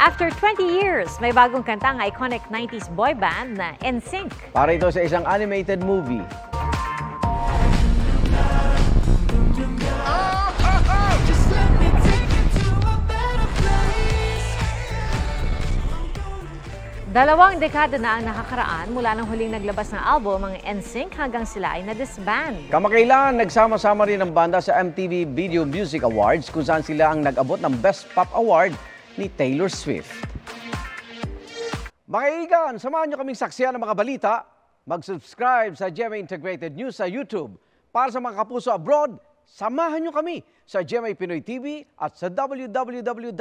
After 20 years, may bagong kanta ang iconic 90s boy band na NSYNC. Para ito sa isang animated movie. Dalawang dekada na ang nakakaraan mula nang huling naglabas ng album ang NSYNC hanggang sila ay na-disband. Kamakailan, nagsama-sama rin ang banda sa MTV Video Music Awards kung saan sila ang nag-abot ng Best Pop Award ni Taylor Swift. Mga kaibigan, samahan nyo kaming saksihan ng mga balita. Mag-subscribe sa GMA Integrated News sa YouTube. Para sa mga kapuso abroad, samahan nyo kami sa GMA Pinoy TV at sa www.gmanews.tv.